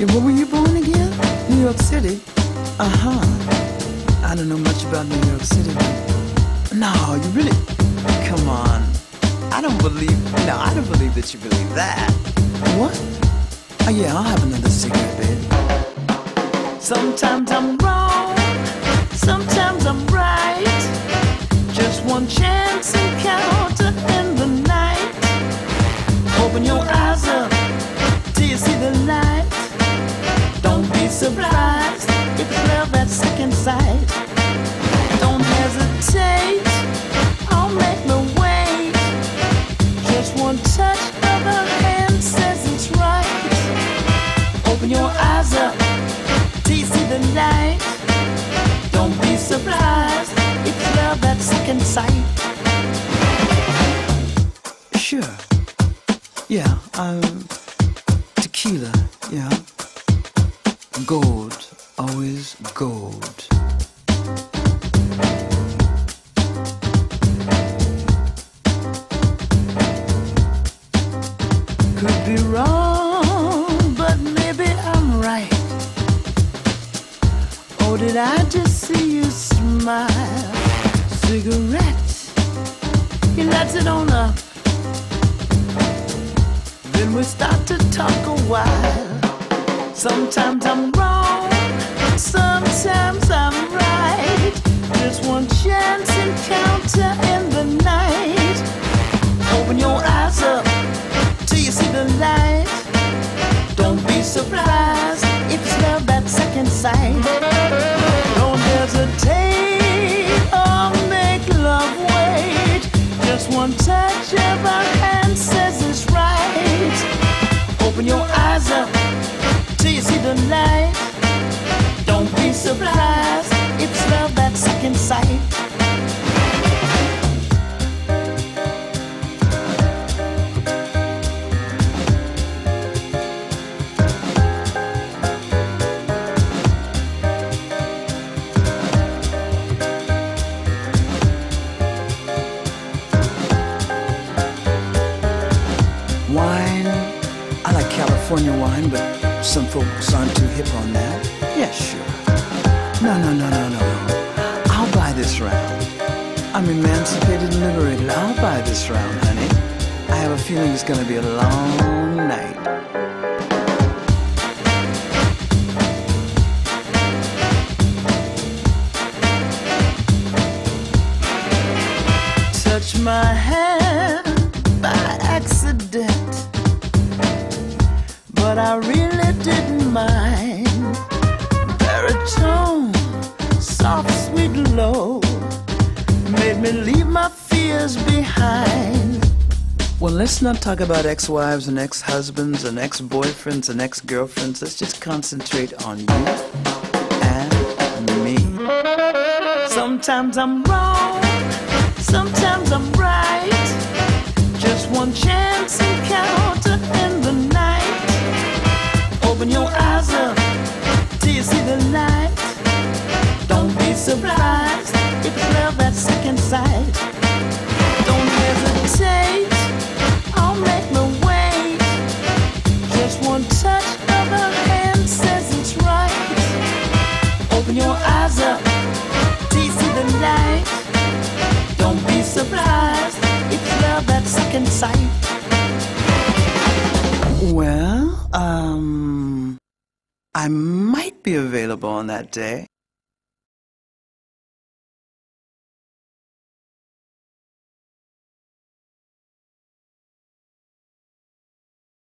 And where were you born again? New York City? I don't know much about New York City. No, you really... Come on. I don't believe that you believe that. What? Oh yeah, I'll have another cigarette, babe. Sometimes I'm wrong, sometimes I'm right. Just one chance encounter in the night. Open your eyes up till you see the light. Don't be surprised if it's love at second sight. Don't hesitate, I'll make no wait. Just one touch of a hand says it's right. Open your eyes up till you see the light. Don't be surprised if it's love at second sight. Sure, yeah, tequila, yeah. Gold, always gold. Could be wrong, but maybe I'm right. Oh, did I just see you smile? Cigarette, he lights it on up. Then we start to talk a while. Sometimes I'm wrong, sometimes I'm right. Just one chance encounter in the night. Open your eyes up till you see the light. Don't be surprised if it's love at second sight. Don't hesitate or make love wait. Just one touch of our hand says it's right. Open your eyes up till you see the light. Don't be surprised, it's love at second sight. Wine, I like California wine, but some folks aren't too hip on that. Yeah, sure. No. I'll buy this round. I'm emancipated and liberated. I'll buy this round, honey. I have a feeling it's gonna be a long night. Touch my hand by accident, but I really didn't mind. Baritone, soft, sweet, low, made me leave my fears behind. Well, let's not talk about ex-wives and ex-husbands and ex-boyfriends and ex-girlfriends. Let's just concentrate on you and me. Sometimes I'm wrong, sometimes I'm right. Just one chance encounter in the night. Open your eyes up till you see the light. Don't be surprised if it's love at second sight. Don't hesitate, I'll make my way. Just one touch of a hand says it's right. Open your eyes up till you see the light. Don't be surprised if it's love at second sight. Well, I might be available on that day.